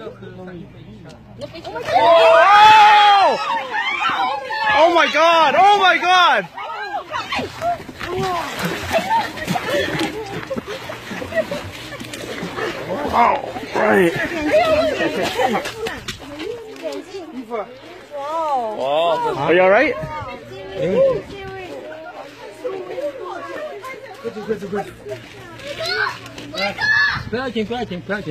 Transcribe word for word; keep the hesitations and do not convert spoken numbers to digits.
Oh my god! Oh my god! Oh, right. Wow. Are you alright? Good, good, good, good.